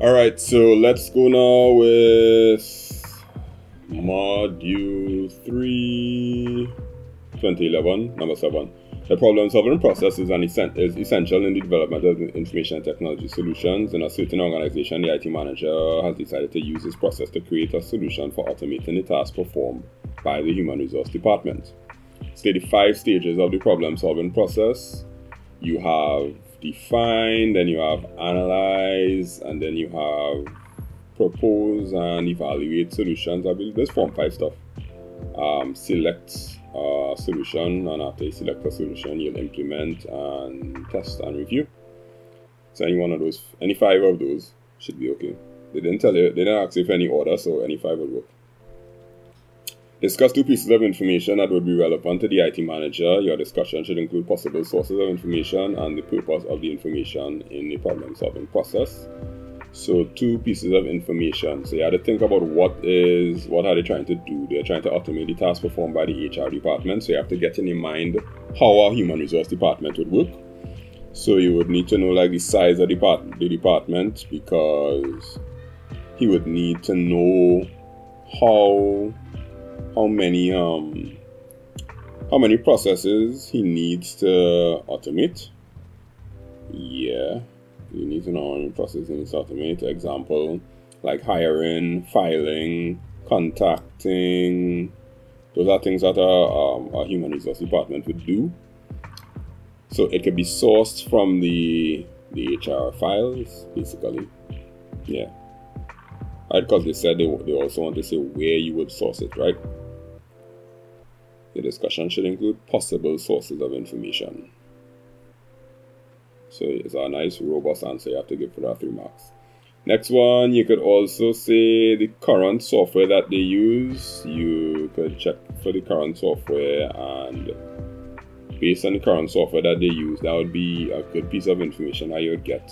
Alright, so let's go now with module 3, 2011, number 7. The problem-solving process is essential in the development of information technology solutions. In a certain organization, the IT manager has decided to use this process to create a solution for automating the task performed by the Human Resource Department. So the 5 stages of the problem-solving process. You have define, then you have analyze, and then you have propose and evaluate solutions. I believe there's 5 stuff. Select a solution, and after you select a solution, you'll implement and test and review. So any one of those, any 5 of those should be okay. They didn't tell you, they didn't ask you for any order, so any 5 will work. Discuss 2 pieces of information that would be relevant to the IT manager. Your discussion should include possible sources of information and the purpose of the information in the problem-solving process. So 2 pieces of information. So you have to think about what are they trying to do? They're trying to automate the task performed by the HR department. So you have to get in your mind how a human resource department would work. So you would need to know like the size of the department, because he would need to know how many processes he needs to automate. Yeah, you need to know how many processes he needs to automate. Example, like hiring, filing, contacting. Those are things that a human resource department would do. So it could be sourced from the HR files, basically. Yeah. Right, because they said they also want to say where you would source it, right? The discussion should include possible sources of information. So it's a nice robust answer you have to give for that 3 marks. Next one, you could also say the current software that they use. You could check for the current software, and based on the current software that they use, that would be a good piece of information that you would get.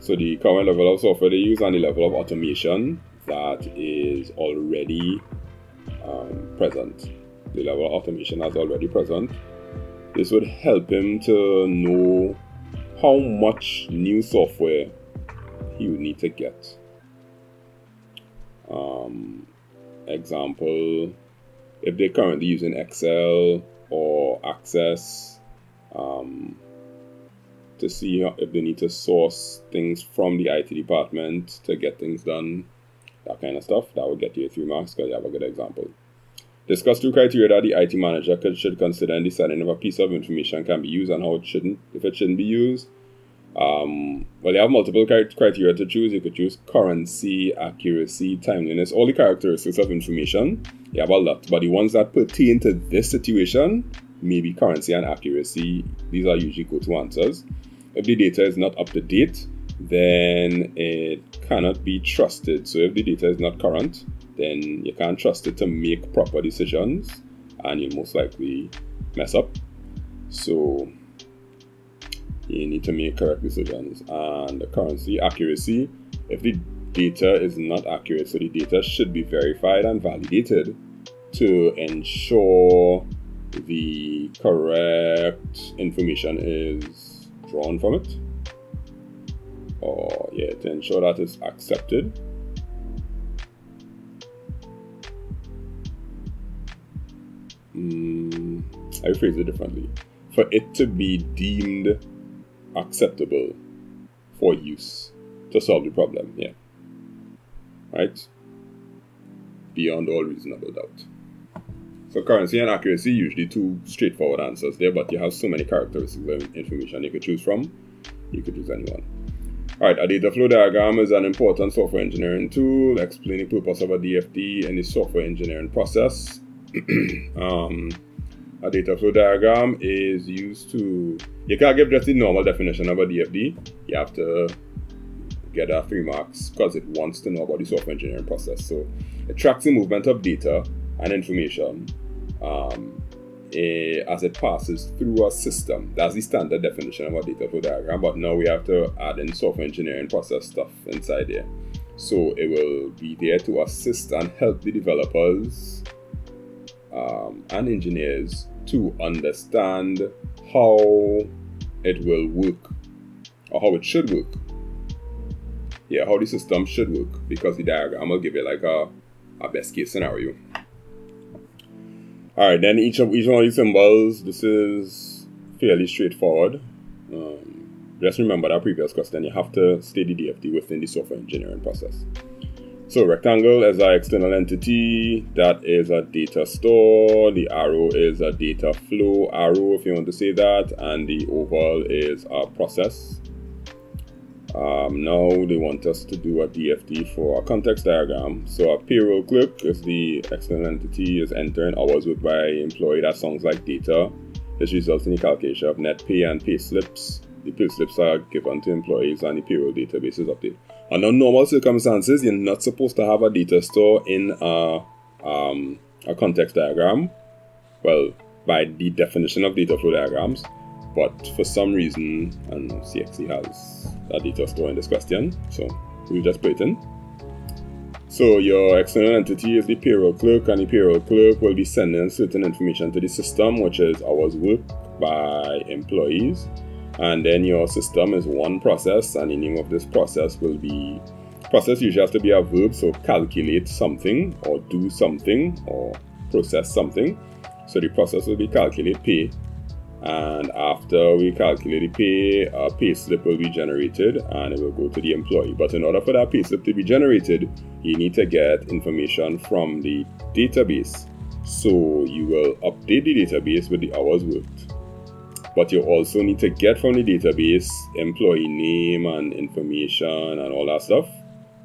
So the current level of software they use and the level of automation that is already present. The level of automation that's already present. This would help him to know how much new software he would need to get. Example, if they're currently using Excel or Access, to see if they need to source things from the IT department to get things done, that kind of stuff. That will get you 3 marks because you have a good example. Discuss 2 criteria that the IT manager should consider in deciding if a piece of information can be used and how it shouldn't, if it shouldn't be used. Well, you have multiple criteria to choose. You could choose currency, accuracy, timeliness, all the characteristics of information. You have a lot, but the ones that pertain to this situation, maybe currency and accuracy, these are usually go-to answers. If the data is not up to date, then it cannot be trusted. So if the data is not current, then you can't trust it to make proper decisions, and you'll most likely mess up. So you need to make correct decisions. And the currency, accuracy, if the data is not accurate, so the data should be verified and validated to ensure the correct information is drawn from it, or yeah, to ensure that it's accepted. I rephrase it differently. For it to be deemed acceptable for use to solve the problem, yeah. Right? Beyond all reasonable doubt. So currency and accuracy, usually 2 straightforward answers there, but you have so many characteristics of information you could choose from. You could choose anyone. Alright, a data flow diagram is an important software engineering tool. Explain the purpose of a DFD in the software engineering process. A data flow diagram is used to... You can't give just the normal definition of a DFD. You have to get that 3 marks because it wants to know about the software engineering process. So it tracks the movement of data and information as it passes through a system. That's the standard definition of a data flow diagram, but now we have to add in software engineering process stuff inside there. So it will be there to assist and help the developers and engineers to understand how it will work, or how it should work yeah, how the system should work, because the diagram will give you like a best case scenario. All right, then each one of these symbols, this is fairly straightforward. Just remember that previous question, you have to stay the DFD within the software engineering process. So rectangle is our external entity, that is a data store, the arrow is a data flow arrow if you want to say that, and the oval is our process. Now they want us to do a DFD for a context diagram. So our payroll clerk is the external entity, is entering hours worked by employee, that sounds like data. This results in the calculation of net pay and pay slips. The pay slips are given to employees and the payroll database is updated. Under normal circumstances, you're not supposed to have a data store in a context diagram, well, by the definition of data flow diagrams, but for some reason, and CXC has a data store in this question, so we'll just put it in. So your external entity is the payroll clerk, and the payroll clerk will be sending certain information to the system, which is hours worked by employees. And then your system is one process, and the name of this process will be, process usually has to be a verb, so calculate something or do something or process something. So the process will be calculate pay, and after we calculate the pay, a pay slip will be generated and it will go to the employee. But in order for that pay slip to be generated, you need to get information from the database, so you will update the database with the hours worked. But you also need to get from the database employee name and information and all that stuff.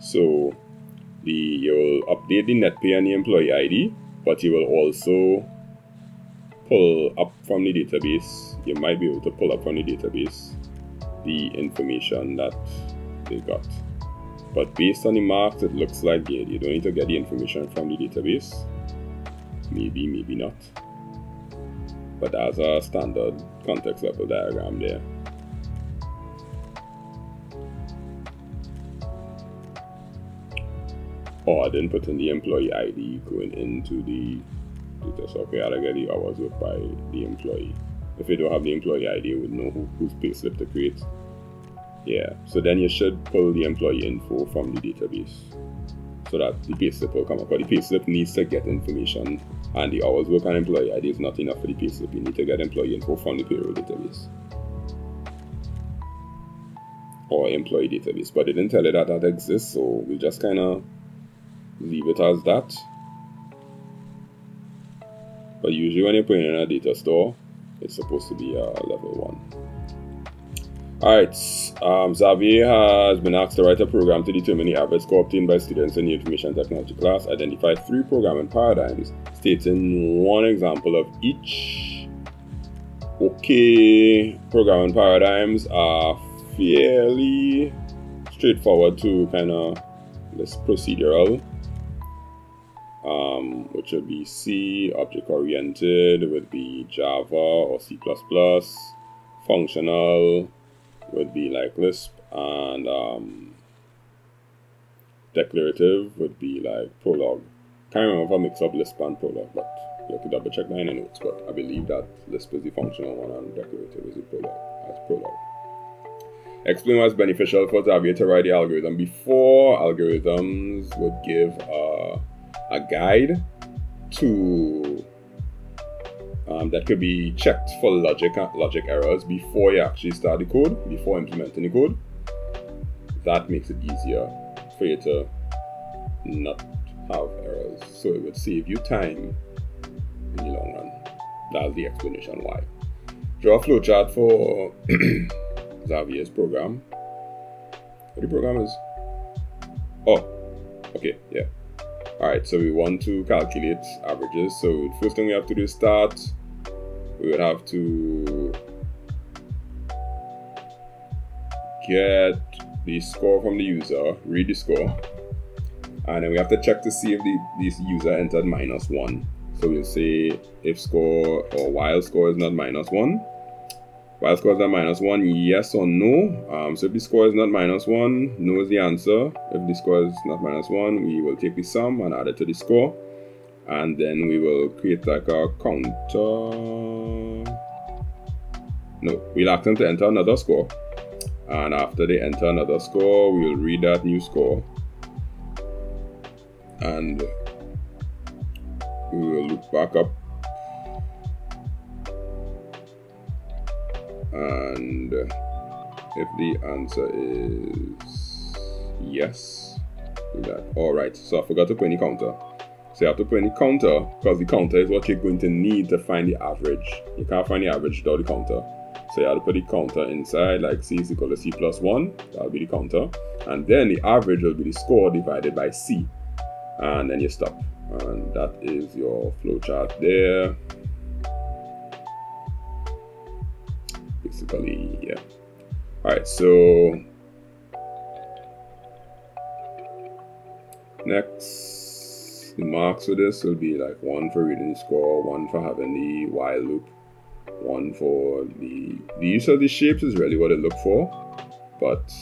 So you'll update the net pay and the employee ID, but you will also pull up from the database. You might be able to pull up from the database the information that they got. But based on the marks, it looks like you don't need to get the information from the database. Maybe, maybe not. But as a standard context level diagram there. Oh, I didn't put in the employee ID going into the data, so okay, I'll get the hours worked by the employee. If you don't have the employee ID, you would know whose pay slip to create. Yeah, so then you should pull the employee info from the database, so that the payslip will come up. But the payslip needs to get information, and the hours work on employee ID is not enough for the payslip. You need to get employee info from the payroll database or employee database. But they didn't tell you that that exists, so we'll just kind of leave it as that. But usually when you're putting in a data store, it's supposed to be a level 1. Alright, Xavier has been asked to write a program to determine the average score obtained by students in the information technology class. Identify 3 programming paradigms, stating 1 example of each. Okay, programming paradigms are fairly straightforward to kind of less procedural, which would be C, object oriented, would be Java or C++, functional, would be like Lisp, and declarative would be like Prolog. Can't remember if I mix up Lisp and Prolog, but you have to double check my notes. But I believe that Lisp is the functional one and declarative is the Prolog. That's Prolog. Explain why it's beneficial for Xavier to write the algorithm before. Algorithms would give a guide to that could be checked for logic errors before you actually start the code, before implementing the code. That makes it easier for you to not have errors. So it would save you time in the long run. That's the explanation why. Draw a flowchart for Xavier's program. What the program is? Oh, okay, yeah. Alright, so we want to calculate averages. So the first thing we have to do is start. We would have to get the score from the user, read the score, and then we have to check to see if this user entered -1. So we'll say if score or while score is not -1. While score is not -1, yes or no. So if the score is not -1, no is the answer. If the score is not -1, we will take the sum and add it to the score. And then we will create like a counter. No, we'll ask them to enter another score. and after they enter another score, we will read that new score and we will loop back up and if the answer is yes, do that. Alright, so I forgot to put any counter. So you have to put any counter because the counter is what you're going to need to find the average. You can't find the average without the counter. So you have to put the counter inside, like C is equal to C plus 1, that'll be the counter. And then the average will be the score divided by C. And then you stop. And that is your flowchart there. Basically, yeah. Alright, so next, the marks for this will be like 1 for reading the score, 1 for having the while loop, 1 for the use of the shapes is really what I look for, but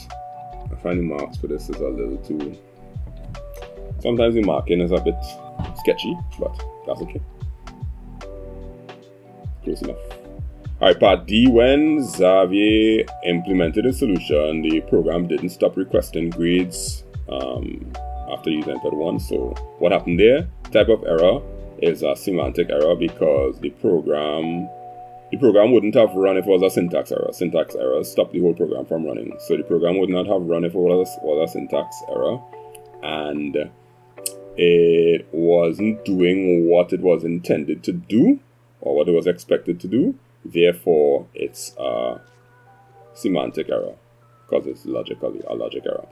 I find the marks for this is a little too, sometimes the marking is a bit sketchy, but that's okay. Close enough. Alright, part D, when Xavier implemented a solution, the program didn't stop requesting grades after you entered one. So what happened there? Type of error is a semantic error because the program wouldn't have run if it was a syntax error. Syntax error stopped the whole program from running. So the program would not have run if it was a syntax error. And it wasn't doing what it was intended to do or what it was expected to do. Therefore, it's a semantic error because it's logically a logic error.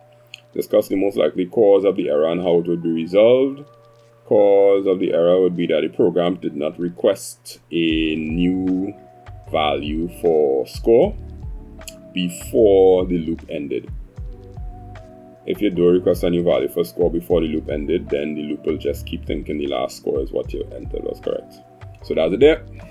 Discuss the most likely cause of the error and how it would be resolved. Cause of the error would be that the program did not request a new value for score before the loop ended. If you do request a new value for score before the loop ended, then the loop will just keep thinking the last score is what you entered was correct. So that's it there.